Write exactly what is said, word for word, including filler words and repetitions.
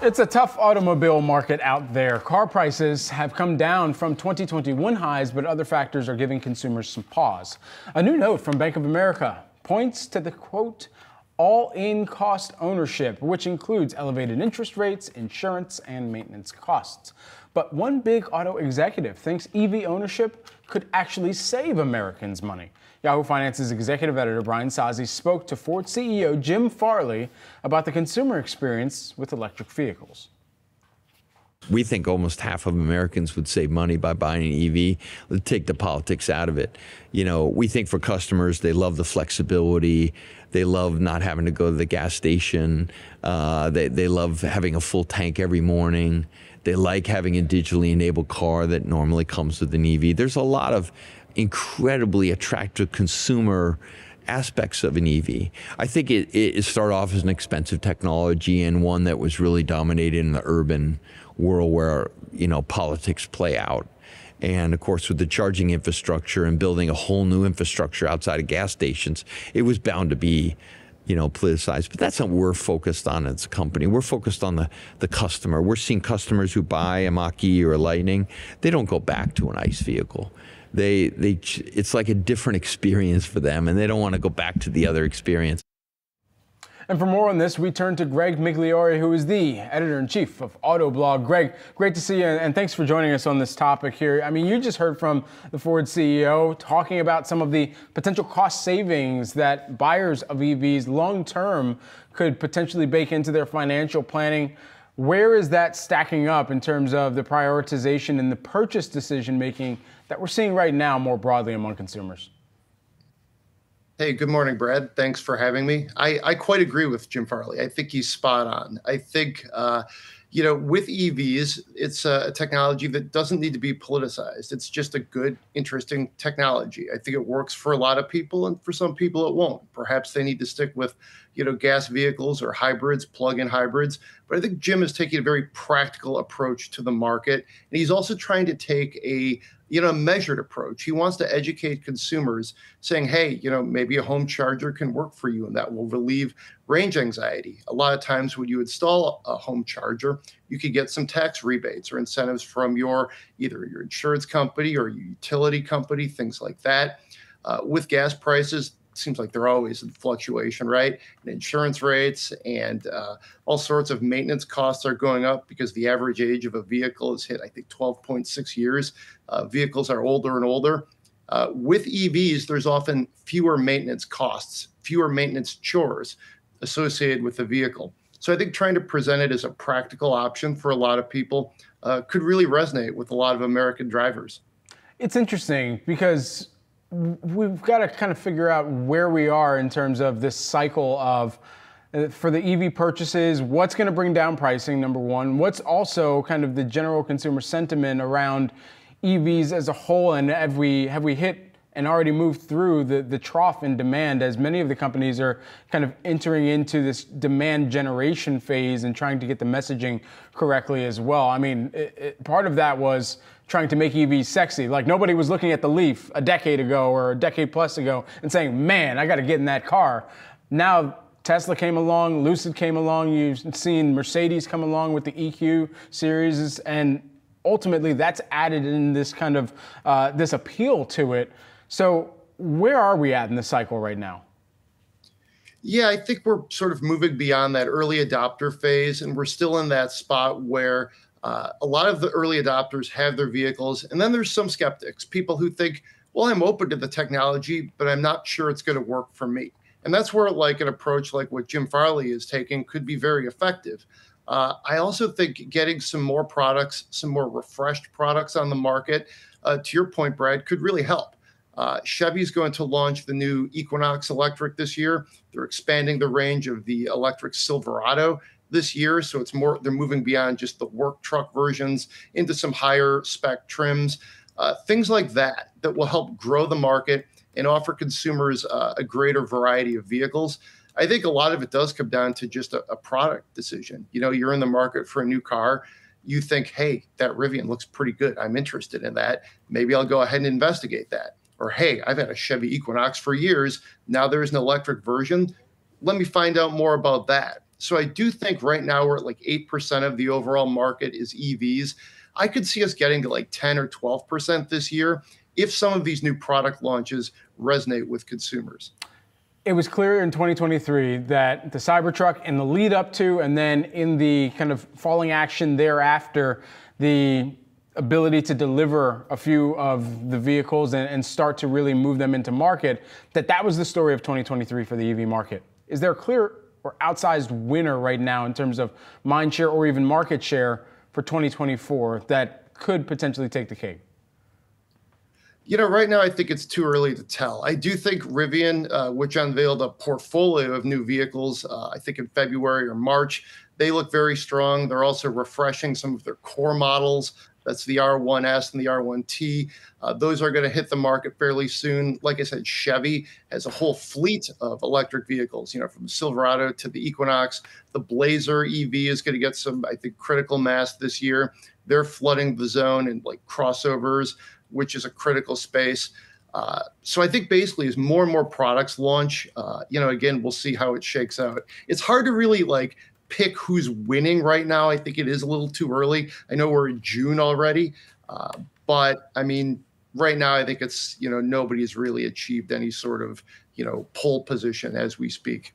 It's a tough automobile market out there. Car prices have come down from twenty twenty-one highs, but other factors are giving consumers some pause. A new note from Bank of America points to the, quote, all-in cost ownership, which includes elevated interest rates, insurance, and maintenance costs. But one big auto executive thinks E V ownership could actually save Americans money. Yahoo Finance's executive editor, Brian Sazi, spoke to Ford C E O Jim Farley about the consumer experience with electric vehicles. We think almost half of Americans would save money by buying an E V. Let's take the politics out of it. You know, we think for customers, they love the flexibility. They love not having to go to the gas station. Uh, they, they love having a full tank every morning. They like having a digitally enabled car that normally comes with an E V. There's a lot of incredibly attractive consumer aspects of an E V. I think it, it started off as an expensive technology and one that was really dominated in the urban world where, you know, politics play out. And of course, with the charging infrastructure and building a whole new infrastructure outside of gas stations, it was bound to be, you know, politicized. But that's not what we're focused on as a company. We're focused on the, the customer. We're seeing customers who buy a Mach-E or a Lightning, they don't go back to an ICE vehicle. They, they, it's like a different experience for them, and they don't want to go back to the other experience. And for more on this, we turn to Greg Migliore, who is the editor-in-chief of Autoblog. Greg, great to see you, and thanks for joining us on this topic here. I mean, you just heard from the Ford C E O talking about some of the potential cost savings that buyers of E Vs long-term could potentially bake into their financial planning. Where is that stacking up in terms of the prioritization and the purchase decision-making that we're seeing right now more broadly among consumers? Hey, good morning, Brad. Thanks for having me. I, I quite agree with Jim Farley. I think he's spot on. I think, uh, you know, with E Vs, it's a, a technology that doesn't need to be politicized. It's just a good, interesting technology. I think it works for a lot of people, and for some people it won't. Perhaps they need to stick with, you know, gas vehicles or hybrids, plug-in hybrids. But I think Jim is taking a very practical approach to the market. And he's also trying to take a, you know, measured approach. He wants to educate consumers saying, hey, you know, maybe a home charger can work for you and that will relieve range anxiety. A lot of times when you install a home charger, you could get some tax rebates or incentives from your either your insurance company or your utility company, things like that. Uh, with gas prices, seems like they're always in fluctuation, right? And insurance rates and uh, all sorts of maintenance costs are going up because the average age of a vehicle is hit, I think, twelve point six years. Uh, vehicles are older and older. Uh, with E Vs, there's often fewer maintenance costs, fewer maintenance chores associated with the vehicle. So I think trying to present it as a practical option for a lot of people uh, could really resonate with a lot of American drivers. It's interesting because we've got to kind of figure out where we are in terms of this cycle of, uh, for the E V purchases, what's going to bring down pricing, number one. What's also kind of the general consumer sentiment around E Vs as a whole, and have we, have we hit and already moved through the, the trough in demand as many of the companies are kind of entering into this demand generation phase and trying to get the messaging correctly as well. I mean, it, it, part of that was trying to make E Vs sexy. Like nobody was looking at the Leaf a decade ago or a decade plus ago and saying, man, I got to get in that car. Now Tesla came along, Lucid came along, you've seen Mercedes come along with the E Q series, and ultimately that's added in this kind of, uh, this appeal to it. So where are we at in the cycle right now? Yeah, I think we're sort of moving beyond that early adopter phase, and we're still in that spot where uh, a lot of the early adopters have their vehicles, and then there's some skeptics, people who think, well, I'm open to the technology, but I'm not sure it's going to work for me. And that's where like an approach like what Jim Farley is taking could be very effective. Uh, I also think getting some more products, some more refreshed products on the market, uh, to your point, Brad, could really help. Uh, Chevy's going to launch the new Equinox Electric this year. They're expanding the range of the electric Silverado this year, so it's more, they're moving beyond just the work truck versions into some higher spec trims, uh, things like that that will help grow the market and offer consumers uh, a greater variety of vehicles. I think a lot of it does come down to just a, a product decision. You know, you're in the market for a new car. You think, hey, that Rivian looks pretty good. I'm interested in that. Maybe I'll go ahead and investigate that. Or, hey, I've had a Chevy Equinox for years. Now there's an electric version. Let me find out more about that. So I do think right now we're at like eight percent of the overall market is E Vs. I could see us getting to like ten or twelve percent this year if some of these new product launches resonate with consumers. It was clear in twenty twenty-three that the Cybertruck and the lead up to, and then in the kind of falling action thereafter, the ability to deliver a few of the vehicles and, and start to really move them into market, that that was the story of twenty twenty-three for the E V market. Is there a clear or outsized winner right now in terms of mind share or even market share for twenty twenty-four that could potentially take the cake? You know, right now I think it's too early to tell. I do think Rivian, uh, which unveiled a portfolio of new vehicles, uh, I think in February or March, they look very strong. They're also refreshing some of their core models. That's the R one S and the R one T. Uh, those are going to hit the market fairly soon. Like I said, Chevy has a whole fleet of electric vehicles, you know, from Silverado to the Equinox. The Blazer E V is going to get some, I think, critical mass this year. They're flooding the zone in like crossovers, which is a critical space. Uh, so I think basically as more and more products launch, uh, you know, again, we'll see how it shakes out. It's hard to really like pick who's winning right now. I think it is a little too early. I know we're in June already, uh, but I mean, right now I think it's, you know, nobody's really achieved any sort of, you know, pole position as we speak.